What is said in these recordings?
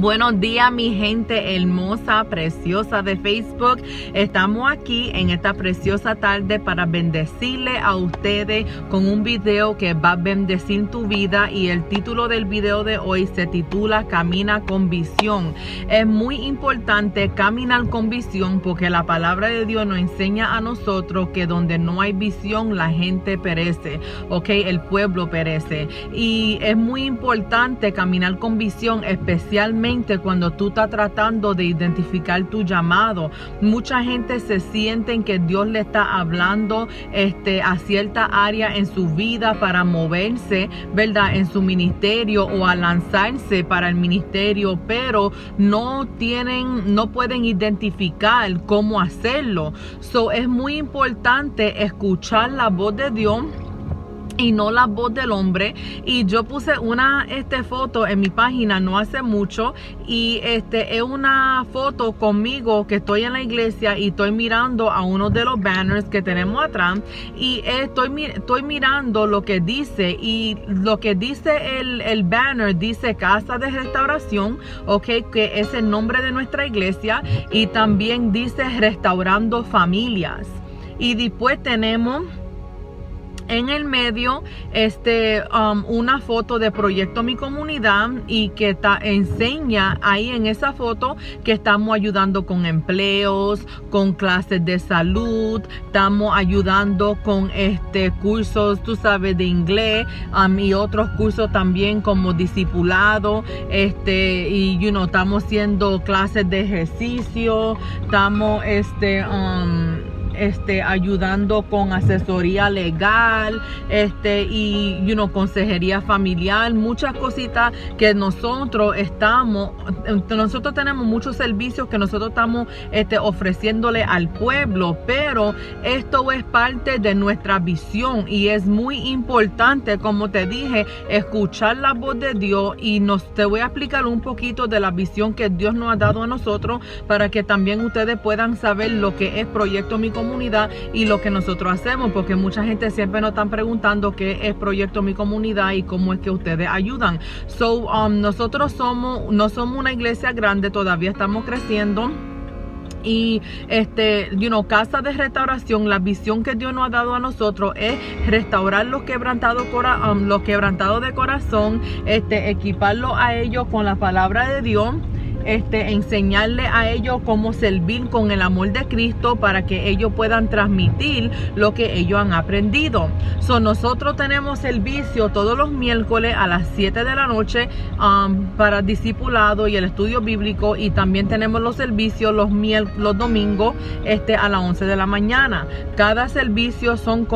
Buenos días, mi gente hermosa, preciosa de Facebook. Estamos aquí en esta preciosa tarde para bendecirle a ustedes con un video que va a bendecir tu vida, y el título del video de hoy se titula Camina con Visión. Es muy importante caminar con visión, porque la palabra de Dios nos enseña a nosotros que donde no hay visión la gente perece, ¿ok? El pueblo perece, y es muy importante caminar con visión, especialmente cuando tú estás tratando de identificar tu llamado. Mucha gente se siente que Dios le está hablando a cierta área en su vida para moverse, ¿verdad?, en su ministerio, o a lanzarse para el ministerio, pero no pueden identificar cómo hacerlo. So, es muy importante escuchar la voz de Dios y no la voz del hombre. Y yo puse una foto en mi página no hace mucho, y es una foto conmigo que estoy en la iglesia y estoy mirando a uno de los banners que tenemos atrás, y estoy mirando lo que dice, y lo que dice el banner dice Casa de Restauración, ok, que es el nombre de nuestra iglesia, y también dice Restaurando Familias, y después tenemos en el medio una foto de Proyecto Mi Comunidad, y que enseña ahí en esa foto que estamos ayudando con empleos, con clases de salud, estamos ayudando con cursos, tú sabes, de inglés, y otros cursos también como discipulado, y estamos haciendo clases de ejercicio, estamos ayudando con asesoría legal, y consejería familiar, muchas cositas que nosotros tenemos muchos servicios que nosotros estamos ofreciéndole al pueblo, pero esto es parte de nuestra visión, y es muy importante, como te dije, escuchar la voz de Dios. Y te voy a explicar un poquito de la visión que Dios nos ha dado a nosotros, para que también ustedes puedan saber lo que es Proyecto Mi Comunidad y lo que nosotros hacemos, porque mucha gente siempre nos están preguntando qué es Proyecto Mi Comunidad y cómo es que ustedes ayudan. So, nosotros no somos una iglesia grande, todavía estamos creciendo. Y Casa de Restauración, la visión que Dios nos ha dado a nosotros es restaurar los quebrantados de corazón, equiparlos a ellos con la palabra de Dios, enseñarle a ellos cómo servir con el amor de Cristo, para que ellos puedan transmitir lo que ellos han aprendido. So, nosotros tenemos servicio todos los miércoles a las 7 de la noche para discipulado y el estudio bíblico, y también tenemos los servicios los domingos a las 11 de la mañana. Cada servicio son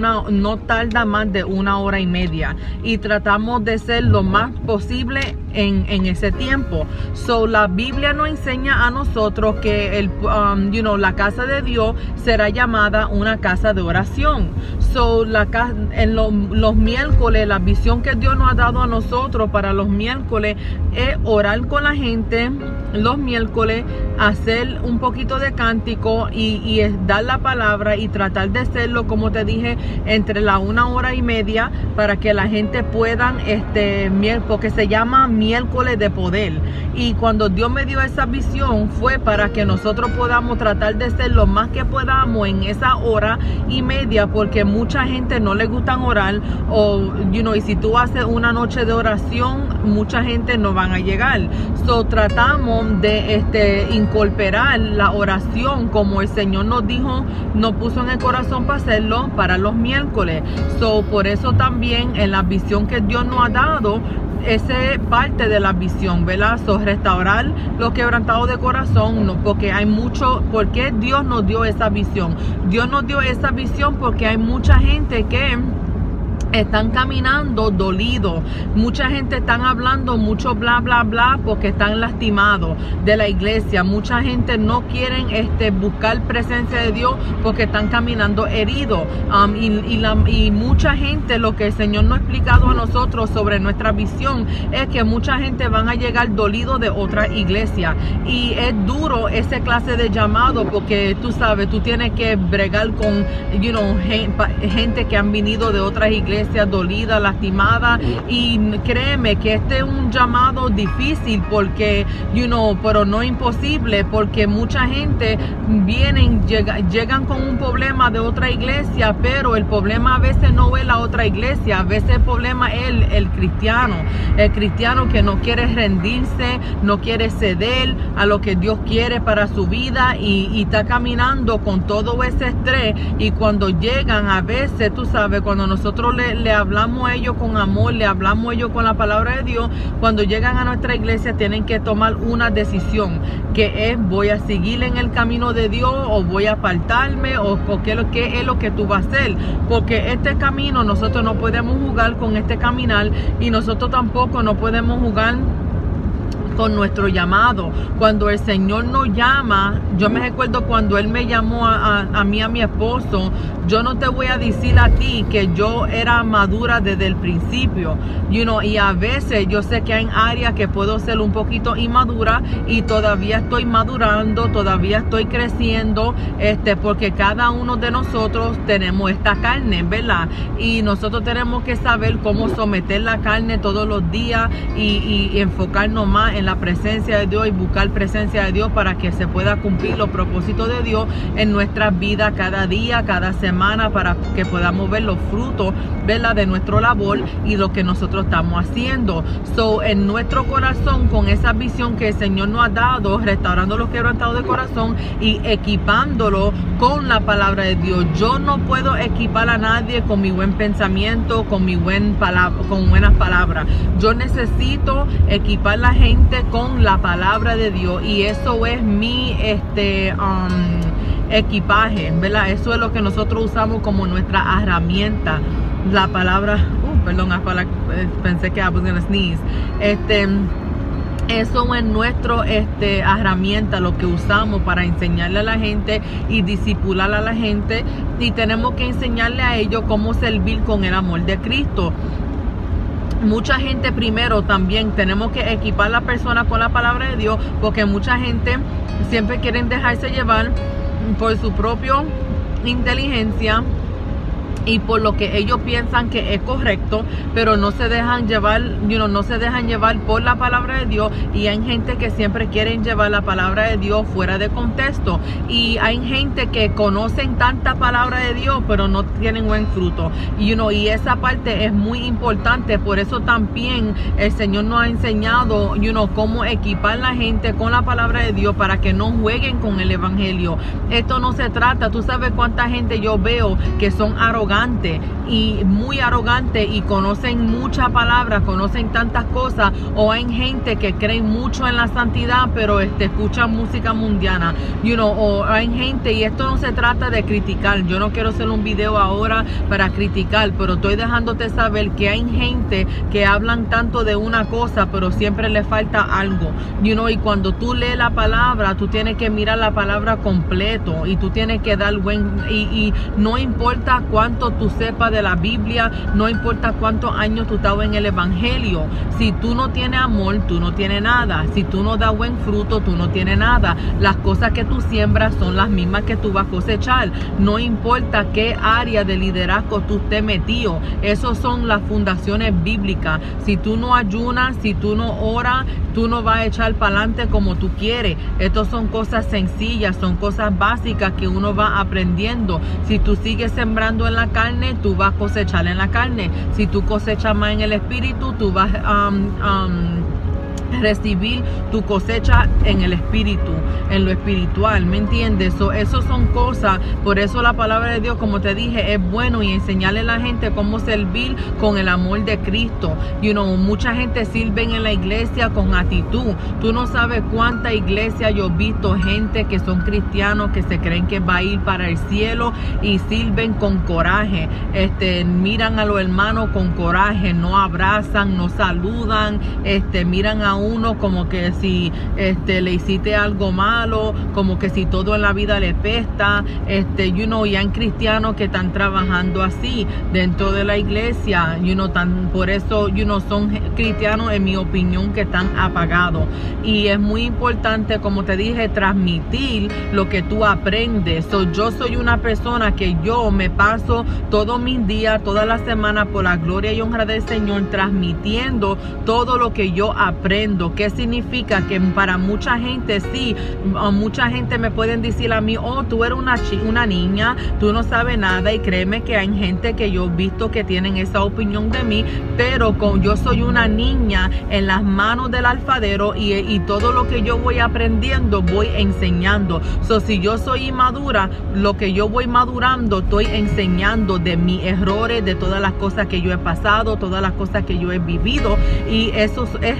no tarda más de 1 hora y media, y tratamos de ser lo más posible en ese tiempo. So, la Biblia nos enseña a nosotros que la casa de Dios será llamada una casa de oración. So, los miércoles, la visión que Dios nos ha dado a nosotros para los miércoles es orar con la gente los miércoles, hacer un poquito de cántico y dar la palabra, y tratar de hacerlo, como te dije, entre la 1 hora y media, para que la gente pueda, porque se llama miércoles de poder. Y cuando Dios me dio esa visión fue para que nosotros podamos tratar de hacer lo más que podamos en esa 1 hora y media, porque mucha gente no le gustan orar, y si tú haces una noche de oración, mucha gente no van a llegar. So, tratamos de incorporar la oración como el Señor nos dijo, nos puso en el corazón para hacerlo para los miércoles. So, por eso también en la visión que Dios nos ha dado, esa es parte de la visión, ¿verdad? So, restaurar los quebrantados de corazón, ¿no? Porque hay mucho, porque Dios nos dio esa visión. Dios nos dio esa visión porque hay mucha gente que están caminando dolidos, mucha gente están hablando mucho bla bla bla porque están lastimados de la iglesia, mucha gente no quieren buscar presencia de Dios porque están caminando heridos, y mucha gente, lo que el Señor nos ha explicado a nosotros sobre nuestra visión, es que mucha gente van a llegar dolido de otra iglesia, y es duro ese clase de llamado, porque tú sabes, tú tienes que bregar con gente que han venido de otras iglesias, iglesia dolida, lastimada, y créeme que este es un llamado difícil porque, pero no imposible, porque mucha gente vienen, llegan con un problema de otra iglesia, pero el problema a veces no es la otra iglesia, a veces el problema es el cristiano que no quiere rendirse, no quiere ceder a lo que Dios quiere para su vida y está caminando con todo ese estrés, y cuando llegan a veces, tú sabes, cuando nosotros le hablamos a ellos con amor, le hablamos a ellos con la palabra de Dios, cuando llegan a nuestra iglesia tienen que tomar una decisión, que es: voy a seguir en el camino de Dios o voy a apartarme, o qué es lo que tú vas a hacer, porque este camino nosotros no podemos jugar con este caminar, y nosotros tampoco no podemos jugar con nuestro llamado. Cuando el Señor nos llama, yo me recuerdo cuando Él me llamó a mí, a mi esposo, yo no te voy a decir a ti que yo era madura desde el principio, y a veces yo sé que hay áreas que puedo ser un poquito inmadura, y todavía estoy madurando, todavía estoy creciendo, porque cada uno de nosotros tenemos esta carne, ¿verdad? Y nosotros tenemos que saber cómo someter la carne todos los días y enfocarnos más en la presencia de Dios y buscar presencia de Dios para que se pueda cumplir los propósitos de Dios en nuestras vidas cada día, cada semana, para que podamos ver los frutos, ¿verdad?, de nuestro labor y lo que nosotros estamos haciendo. So, en nuestro corazón, con esa visión que el Señor nos ha dado, restaurando los quebrantados de corazón y equipándolo con la palabra de Dios. Yo no puedo equipar a nadie con mi buen pensamiento, con buenas palabras. Yo necesito equipar a la gente con la palabra de Dios, y eso es mi equipaje, ¿verdad? Eso es lo que nosotros usamos como nuestra herramienta, la palabra. Perdón, pensé que I was gonna sneeze. Eso es nuestra herramienta, lo que usamos para enseñarle a la gente y discipular a la gente, y tenemos que enseñarle a ellos cómo servir con el amor de Cristo. Mucha gente, primero, también tenemos que equipar a la persona con la palabra de Dios, porque mucha gente siempre quieren dejarse llevar por su propia inteligencia y por lo que ellos piensan que es correcto, pero no se dejan llevar, no se dejan llevar por la palabra de Dios, y hay gente que siempre quieren llevar la palabra de Dios fuera de contexto, y hay gente que conocen tanta palabra de Dios pero no tienen buen fruto, y esa parte es muy importante. Por eso también el Señor nos ha enseñado, cómo equipar la gente con la palabra de Dios para que no jueguen con el evangelio. Esto no se trata, tú sabes cuánta gente yo veo que son muy arrogante y conocen mucha palabra, conocen tantas cosas, o hay gente que cree mucho en la santidad pero escuchan música mundiana, o hay gente, y esto no se trata de criticar, yo no quiero hacer un video ahora para criticar, pero estoy dejándote saber que hay gente que hablan tanto de una cosa pero siempre le falta algo, y cuando tú lees la palabra, tú tienes que mirar la palabra completo, y tú tienes que dar y no importa cuánto tú sepas de la Biblia, no importa cuántos años tú estás en el evangelio, si tú no tienes amor, tú no tienes nada, si tú no das buen fruto, tú no tienes nada. Las cosas que tú siembras son las mismas que tú vas a cosechar, no importa qué área de liderazgo tú estés metido. Esas son las fundaciones bíblicas. Si tú no ayunas, si tú no oras, tú no vas a echar para adelante como tú quieres. Estas son cosas sencillas, son cosas básicas que uno va aprendiendo. Si tú sigues sembrando en la carne, tú vas a cosechar en la carne. Si tú cosechas más en el espíritu, tú vas a recibir tu cosecha en el espíritu, en lo espiritual, ¿me entiendes? Eso son cosas, por eso la palabra de Dios, como te dije, es bueno, y enseñarle a la gente cómo servir con el amor de Cristo. Mucha gente sirve en la iglesia con actitud. Tú no sabes cuánta iglesia yo he visto, gente que son cristianos, que se creen que va a ir para el cielo, y sirven con coraje, miran a los hermanos con coraje, no abrazan, no saludan, miran a uno como que si le hiciste algo malo, como que si todo en la vida le pesta, y hay cristianos que están trabajando así dentro de la iglesia, por eso, son cristianos, en mi opinión, que están apagados. Y es muy importante, como te dije, transmitir lo que tú aprendes. Yo soy una persona que yo me paso todos mis días, todas las semanas, por la gloria y honra del Señor, transmitiendo todo lo que yo aprendo. ¿Qué significa? Que para mucha gente, sí, mucha gente me pueden decir a mí, oh, tú eres una niña, tú no sabes nada, y créeme que hay gente que yo he visto que tienen esa opinión de mí, pero yo soy una niña en las manos del alfarero, y todo lo que yo voy aprendiendo, voy enseñando. Si yo soy inmadura, lo que yo voy madurando, estoy enseñando de mis errores, de todas las cosas que yo he pasado, todas las cosas que yo he vivido, y eso es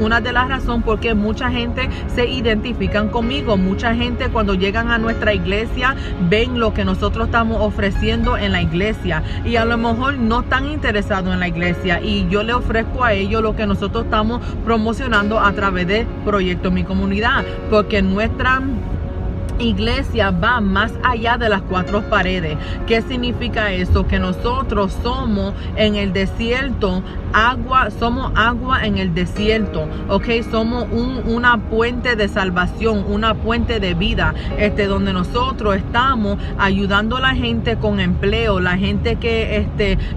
una de las razones por qué mucha gente se identifican conmigo. Mucha gente, cuando llegan a nuestra iglesia, ven lo que nosotros estamos ofreciendo en la iglesia, y a lo mejor no están interesados en la iglesia, y yo le ofrezco a ellos lo que nosotros estamos promocionando a través de Proyecto Mi Comunidad, porque nuestra iglesia va más allá de las cuatro paredes. ¿Qué significa eso? Que nosotros somos en el desierto, somos agua en el desierto, ¿ok? Somos una puente de salvación, una puente de vida, donde nosotros estamos ayudando a la gente con empleo, la gente que,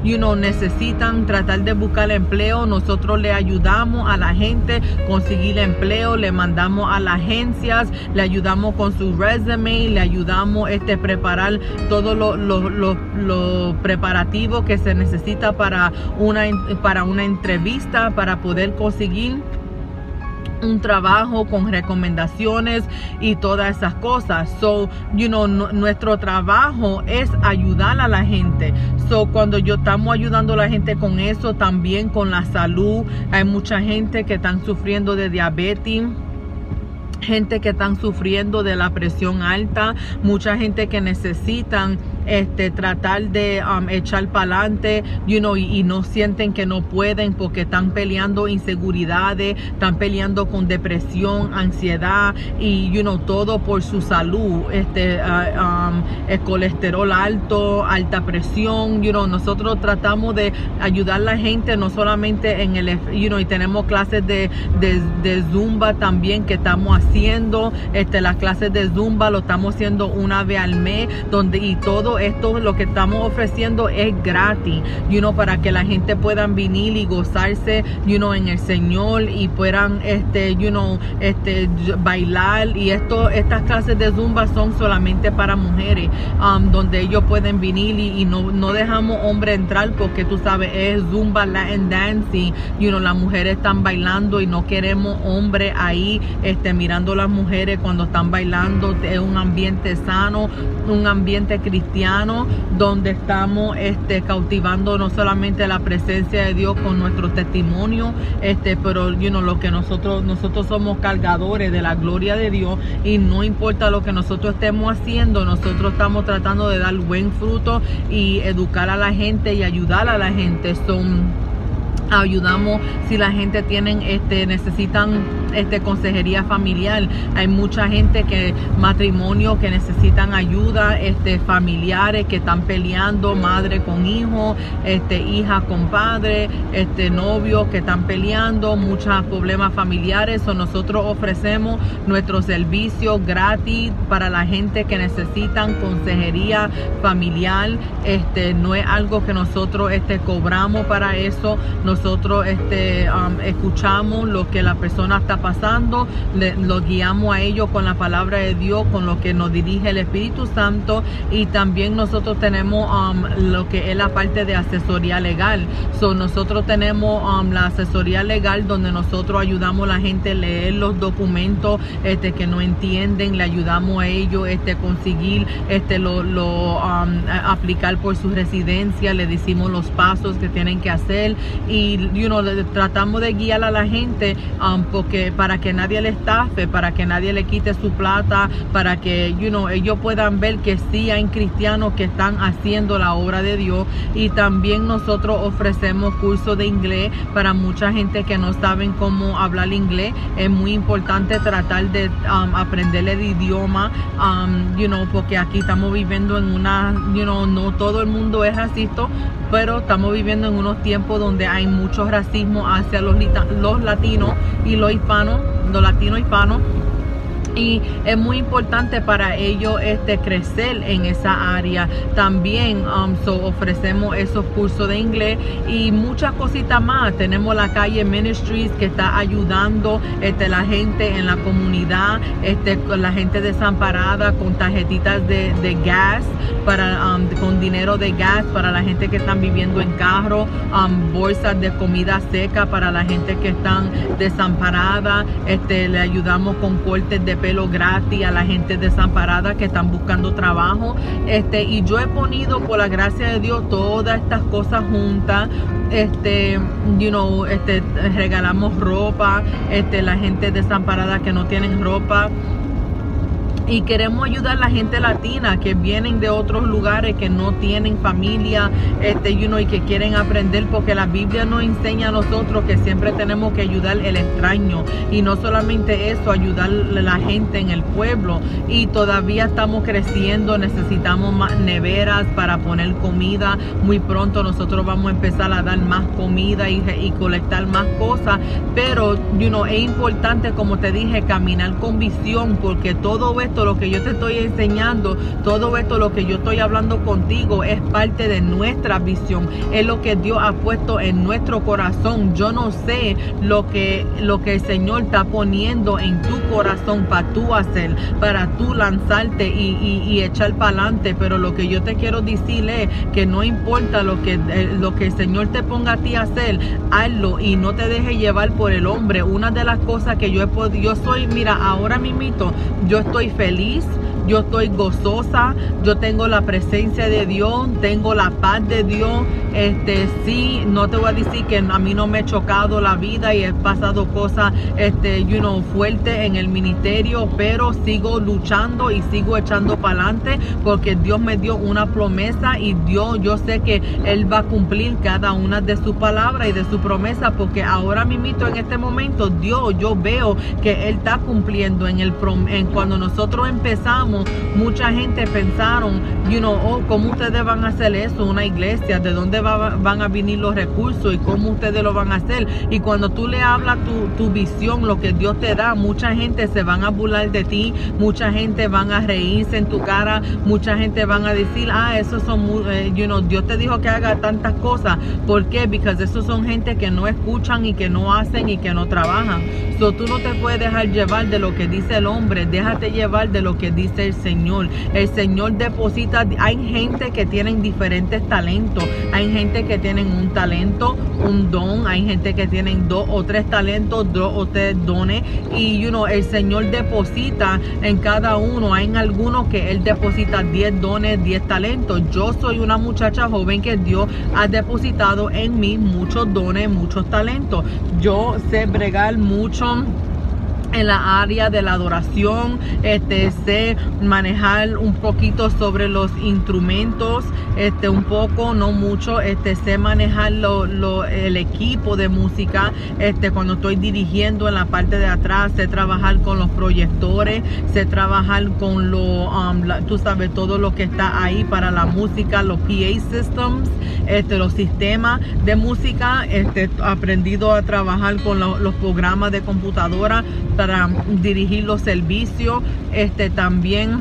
necesitan tratar de buscar empleo. Nosotros le ayudamos a la gente conseguir empleo, le mandamos a las agencias, le ayudamos con su resume, le ayudamos preparar todos los preparativos que se necesita para una entrevista, para poder conseguir un trabajo, con recomendaciones y todas esas cosas. Nuestro trabajo es ayudar a la gente. Cuando estamos ayudando a la gente con eso, también con la salud, hay mucha gente que están sufriendo de diabetes, gente que están sufriendo de la presión alta, mucha gente que necesitan tratar de echar para adelante, y no sienten que no pueden porque están peleando inseguridades, están peleando con depresión, ansiedad, y todo por su salud, el colesterol alto, alta presión. Nosotros tratamos de ayudar a la gente, no solamente en el y tenemos clases de Zumba también que estamos haciendo. Las clases de Zumba lo estamos haciendo una vez al mes, y todo esto, lo que estamos ofreciendo, es gratis, para que la gente puedan venir y gozarse, en el Señor, y puedan bailar. Y estas clases de Zumba son solamente para mujeres, donde ellos pueden venir, y no dejamos hombres entrar, porque tú sabes, es Zumba Latin Dancing, las mujeres están bailando, y no queremos hombres ahí mirando a las mujeres cuando están bailando. Es un ambiente sano, un ambiente cristiano, donde estamos cautivando no solamente la presencia de Dios con nuestro testimonio, pero lo que nosotros somos cargadores de la gloria de Dios, y no importa lo que nosotros estemos haciendo, nosotros estamos tratando de dar buen fruto y educar a la gente y ayudar a la gente. Ayudamos si la gente necesitan consejería familiar. Hay mucha gente que matrimonio que necesitan ayuda, familiares que están peleando, madre con hijo, hija con padre, novio que están peleando, muchos problemas familiares. Nosotros ofrecemos nuestro servicio gratis para la gente que necesitan consejería familiar. No es algo que nosotros cobramos para eso. Nosotros escuchamos lo que la persona está pasando, lo guiamos a ellos con la palabra de Dios, con lo que nos dirige el Espíritu Santo, y también nosotros tenemos lo que es la parte de asesoría legal. Nosotros tenemos la asesoría legal, donde nosotros ayudamos a la gente a leer los documentos que no entienden, le ayudamos a ellos conseguir aplicar por su residencia, le decimos los pasos que tienen que hacer, y y tratamos de guiar a la gente porque para que nadie le estafe, para que nadie le quite su plata, para que ellos puedan ver que sí hay cristianos que están haciendo la obra de Dios. Y también nosotros ofrecemos cursos de inglés para mucha gente que no saben cómo hablar inglés. Es muy importante tratar de aprender el idioma, porque aquí estamos viviendo en una, no todo el mundo es racista, pero estamos viviendo en unos tiempos donde hay mucho racismo hacia los latinos y los hispanos, y es muy importante para ellos crecer en esa área. También ofrecemos esos cursos de inglés y muchas cositas más. Tenemos la calle Ministries que está ayudando la gente en la comunidad, la gente desamparada, con tarjetitas de gas, para, con dinero de gas para la gente que están viviendo en carro, bolsas de comida seca para la gente que están desamparada. Le ayudamos con cortes de pelo gratis a la gente desamparada que están buscando trabajo. Y yo he ponido, por la gracia de Dios, todas estas cosas juntas. Regalamos ropa, la gente desamparada que no tienen ropa. Y queremos ayudar a la gente latina que vienen de otros lugares, que no tienen familia, y que quieren aprender, porque la Biblia nos enseña a nosotros que siempre tenemos que ayudar al extraño. Y no solamente eso, ayudar a la gente en el pueblo. Y todavía estamos creciendo, necesitamos más neveras para poner comida. Muy pronto nosotros vamos a empezar a dar más comida y colectar más cosas. Pero, es importante, como te dije, caminar con visión, porque todo esto, lo que yo te estoy enseñando, todo esto, lo que yo estoy hablando contigo, es parte de nuestra visión, es lo que Dios ha puesto en nuestro corazón. Yo no sé lo que el Señor está poniendo en tu corazón para tú hacer, para tú lanzarte y echar para adelante, pero lo que yo te quiero decir es que no importa lo que el Señor te ponga a ti a hacer, hazlo y no te dejes llevar por el hombre. Una de las cosas que yo he podido, mira, ahora mismito, yo estoy feliz, yo estoy gozosa, yo tengo la presencia de Dios, tengo la paz de Dios. Sí, no te voy a decir que a mí no me ha chocado la vida y he pasado cosas, fuertes en el ministerio, pero sigo luchando y sigo echando para adelante, porque Dios me dio una promesa y Dios, yo sé que Él va a cumplir cada una de sus palabras y de su promesa, porque ahora mismo, en este momento, Dios, yo veo que Él está cumpliendo. Cuando nosotros empezamos, mucha gente pensaron, ¿cómo ustedes van a hacer eso? Una iglesia, ¿de dónde van a venir los recursos? ¿Y cómo ustedes lo van a hacer? Y cuando tú le hablas tu visión, lo que Dios te da, mucha gente se van a burlar de ti, mucha gente van a reírse en tu cara, mucha gente van a decir, esos son, Dios te dijo que haga tantas cosas. ¿Por qué? Porque esos son gente que no escuchan y que no hacen y que no trabajan. So, tú no te puedes dejar llevar de lo que dice el hombre, déjate llevar de lo que dice el Señor. El Señor deposita, hay gente que tienen diferentes talentos, hay gente que tienen un talento, un don, hay gente que tienen 2 o 3 talentos, 2 o 3 dones, y el Señor deposita en cada uno. Hay en algunos que Él deposita 10 dones, 10 talentos. Yo soy una muchacha joven que Dios ha depositado en mí muchos dones, muchos talentos. Yo sé bregar mucho en la área de la adoración, sé manejar un poquito sobre los instrumentos, un poco, no mucho, sé manejar el equipo de música, cuando estoy dirigiendo en la parte de atrás, sé trabajar con los proyectores, sé trabajar con tú sabes, todo lo que está ahí para la música, los PA systems, los sistemas de música, aprendido a trabajar con los programas de computadora para dirigir los servicios. También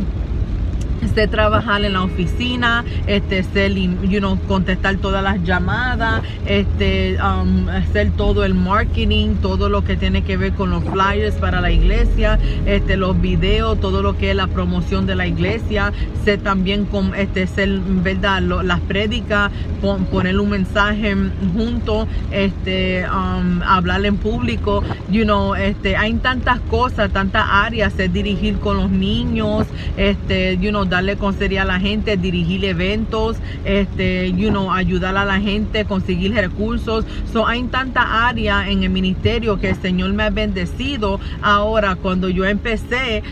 sé trabajar en la oficina, sé contestar todas las llamadas, hacer todo el marketing, todo lo que tiene que ver con los flyers para la iglesia, los videos, todo lo que es la promoción de la iglesia. Sé también con ser, verdad, las prédicas, poner un mensaje junto, hablar en público, hay tantas cosas, tantas áreas. Sé dirigir con los niños, darle consejería a la gente, dirigir eventos, ayudar a la gente, conseguir recursos. So, hay tanta área en el ministerio que el Señor me ha bendecido. Ahora, cuando yo empecé,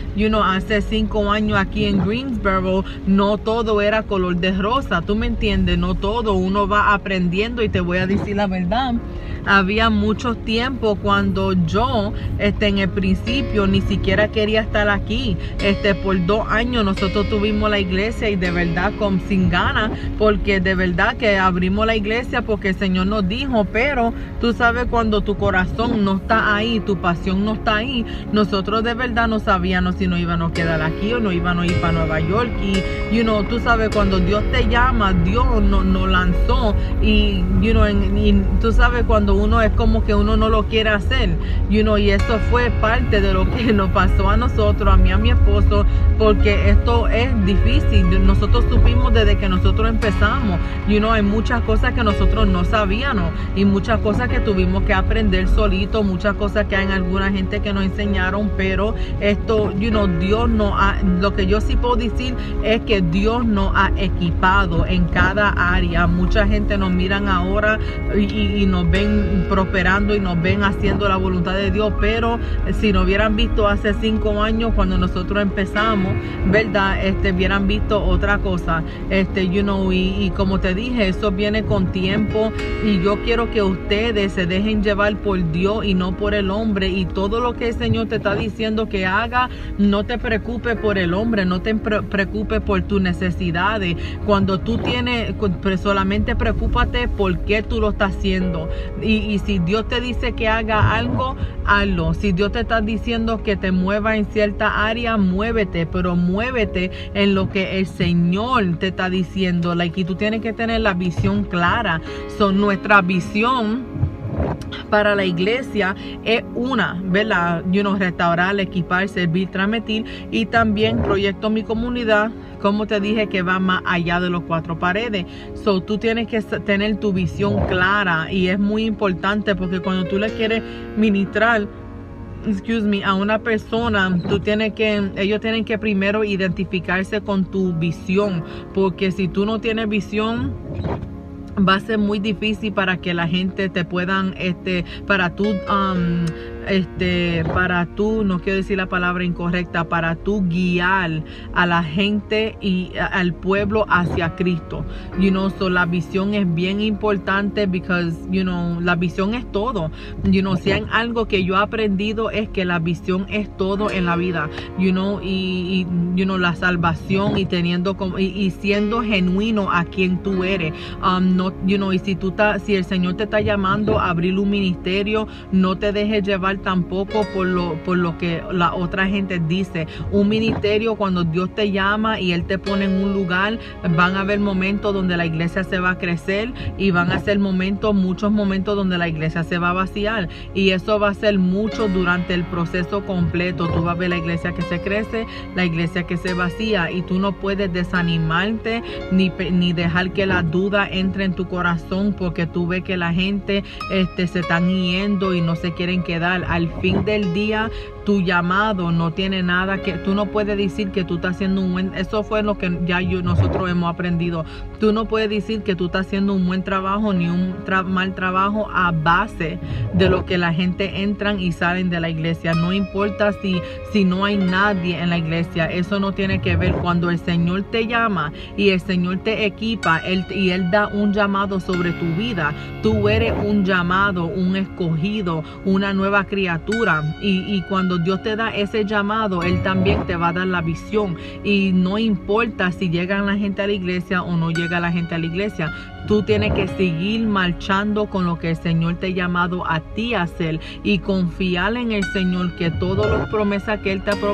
hace 5 años aquí en Greensboro, no todo era color de rosa, ¿tú me entiendes? No todo, uno va aprendiendo, y te voy a decir la verdad, había mucho tiempo cuando yo, en el principio, ni siquiera quería estar aquí. Por 2 años nosotros tuvimos la iglesia, y de verdad sin ganas, porque de verdad que abrimos la iglesia porque el Señor nos dijo. Pero tú sabes, cuando tu corazón no está ahí, tu pasión no está ahí, nosotros de verdad no sabíamos si nos íbamos a quedar aquí o no íbamos a ir para Nueva York. Y tú sabes, cuando Dios te llama, Dios nos lanzó, y tú sabes, cuando uno es como que uno no lo quiere hacer, y eso fue parte de lo que nos pasó a nosotros, a mí, a mi esposo, porque esto es difícil. Nosotros supimos desde que nosotros empezamos, hay muchas cosas que nosotros no sabíamos, y muchas cosas que tuvimos que aprender solito, muchas cosas que hay en alguna gente que nos enseñaron. Pero esto, Dios no ha, lo que yo sí puedo decir es que Dios nos ha equipado en cada área. Mucha gente nos miran ahora y nos ven prosperando y nos ven haciendo la voluntad de Dios, pero si nos hubieran visto hace 5 años cuando nosotros empezamos, ¿verdad? Hubieran visto otra cosa. Y como te dije, eso viene con tiempo, y yo quiero que ustedes se dejen llevar por Dios y no por el hombre, y todo lo que el Señor te está diciendo que haga, no te preocupes por el hombre, no te preocupes por tus necesidades. Cuando tú tienes, solamente preocúpate por qué tú lo estás haciendo, y si Dios te dice que haga algo, hazlo. Si Dios te está diciendo que te mueva en cierta área, muévete, pero muévete en lo que el Señor te está diciendo. Y tú tienes que tener la visión clara. Son nuestra visión para la iglesia es una, ¿verdad? Restaurar, equipar, servir, transmitir, y también Proyecto Mi Comunidad, como te dije, que va más allá de los 4 paredes. So, tú tienes que tener tu visión clara, y es muy importante, porque cuando tú le quieres ministrar a una persona, ellos tienen que primero identificarse con tu visión, porque si tú no tienes visión, va a ser muy difícil para que la gente te puedan, no quiero decir la palabra incorrecta, para tú guiar a la gente y al pueblo hacia Cristo. So la visión es bien importante, because, la visión es todo. Si hay algo que yo he aprendido, es que la visión es todo en la vida. La salvación, y teniendo y siendo genuino a quien tú eres. Y si el Señor te está llamando a abrir un ministerio, no te dejes llevar tampoco por lo que la otra gente dice. Un ministerio, cuando Dios te llama y Él te pone en un lugar, van a haber momentos donde la iglesia se va a crecer, y van a ser muchos momentos donde la iglesia se va a vaciar, y eso va a ser mucho durante el proceso completo. Tú vas a ver la iglesia que se crece, la iglesia que se vacía, y tú no puedes desanimarte ni dejar que la duda entre en tu corazón, porque tú ves que la gente se están yendo y no se quieren quedar. Al fin del día, tu llamado no tiene nada que, tú no puedes decir que tú estás haciendo un buen, eso fue lo que ya nosotros hemos aprendido. Tú no puedes decir que tú estás haciendo un buen trabajo ni un mal trabajo a base de lo que la gente entran y salen de la iglesia. No importa si no hay nadie en la iglesia, eso no tiene que ver. Cuando el Señor te llama y el Señor te equipa, Él da un llamado sobre tu vida. Tú eres un llamado, un escogido, una nueva criatura, y cuando Dios te da ese llamado, Él también te va a dar la visión, y no importa si llega la gente a la iglesia o no llega la gente a la iglesia, tú tienes que seguir marchando con lo que el Señor te ha llamado a ti a hacer, y confiar en el Señor que todas las promesas que Él te ha prometido,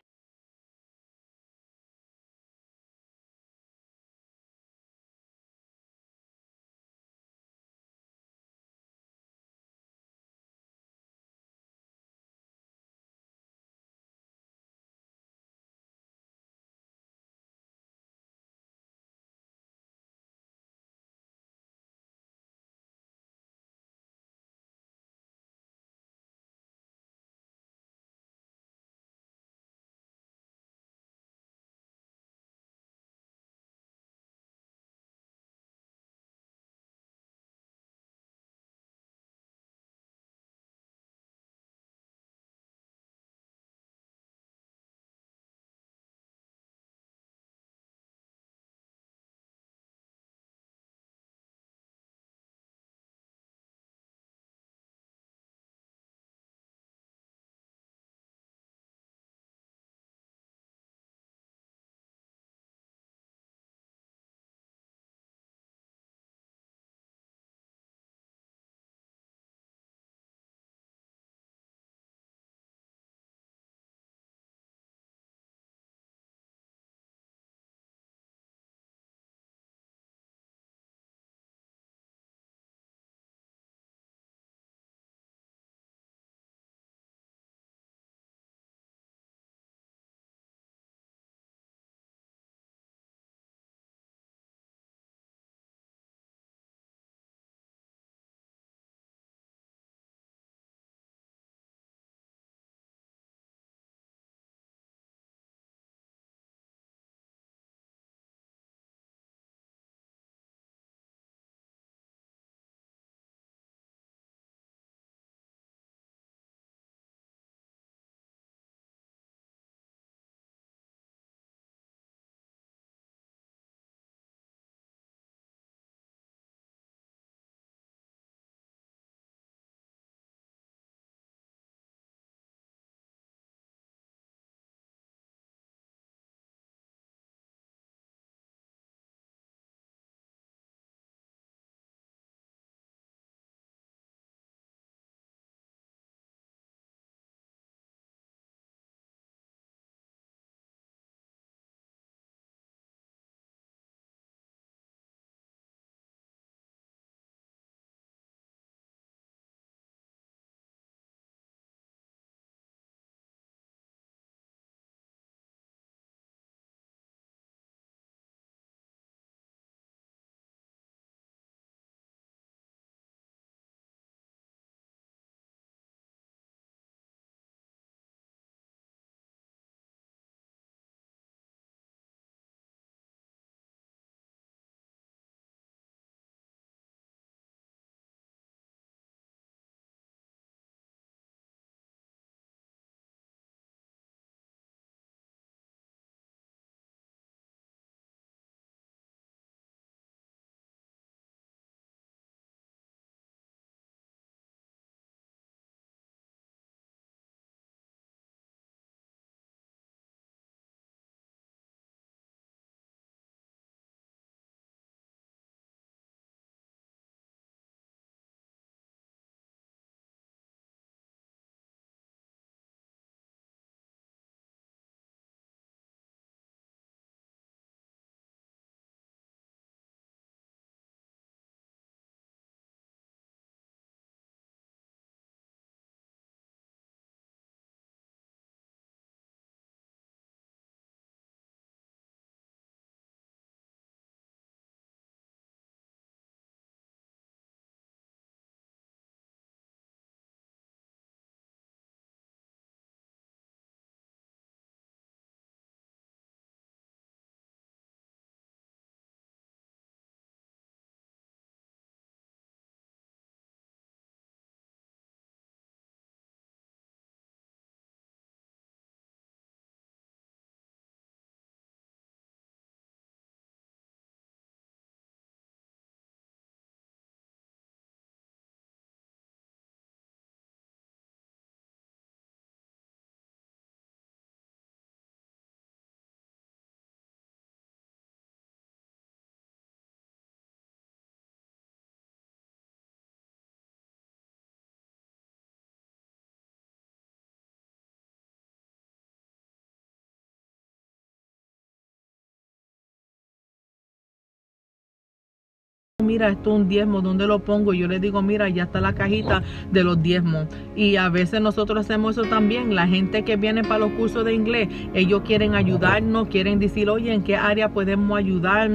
mira, esto es un diezmo, ¿dónde lo pongo? Y yo le digo, mira, ya está la cajita de los diezmos. Y a veces nosotros hacemos eso también. La gente que viene para los cursos de inglés, ellos quieren ayudarnos, quieren decir, oye, ¿en qué área podemos ayudar?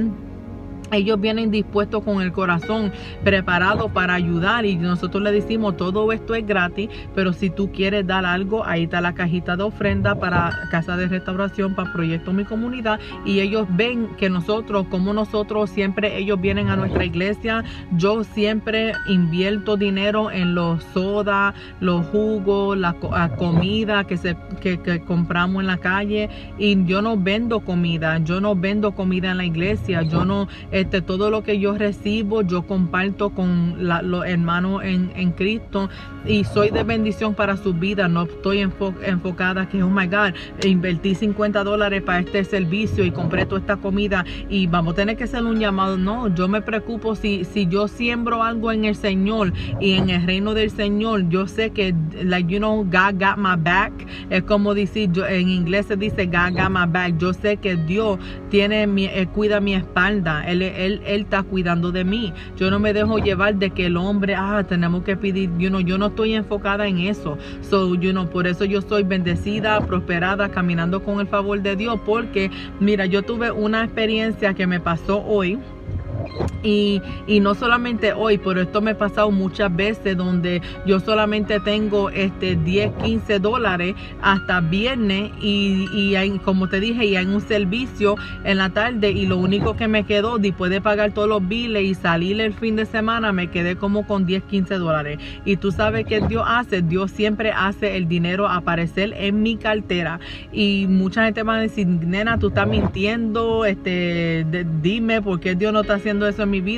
Ellos vienen dispuestos, con el corazón preparado para ayudar, y nosotros le decimos, todo esto es gratis, pero si tú quieres dar algo, ahí está la cajita de ofrenda para Casa de Restauración, para Proyecto Mi Comunidad. Y ellos ven que nosotros, como nosotros siempre, ellos vienen a nuestra iglesia, yo siempre invierto dinero en los sodas, los jugos, la comida que compramos en la calle, y yo no vendo comida, en la iglesia, yo no... todo lo que yo recibo, yo comparto con los hermanos en Cristo, y soy de bendición para su vida. No estoy enfocada que, oh my God, invertí $50 para este servicio y compré toda esta comida y vamos a tener que hacer un llamado. No, yo me preocupo si yo siembro algo en el Señor y en el reino del Señor. Yo sé que, like, you know, God got my back. Es como decir, yo, en inglés se dice God got my back. Yo sé que Dios tiene cuida mi espalda. Él está cuidando de mí. Yo no me dejo llevar de que el hombre, tenemos que pedir, yo no estoy enfocada en eso. So, por eso yo soy bendecida, prosperada, caminando con el favor de Dios, porque, mira, yo tuve una experiencia que me pasó hoy. Y no solamente hoy, pero esto me ha pasado muchas veces, donde yo solamente tengo $10, $15 hasta viernes, y hay, como te dije, y hay un servicio en la tarde, y lo único que me quedó, después de pagar todos los biles y salir el fin de semana, me quedé como con $10, $15. Y tú sabes que Dios hace, Dios siempre hace el dinero aparecer en mi cartera. Y mucha gente va a decir, nena, tú estás mintiendo, dime por qué Dios no está haciendo eso en mi vida.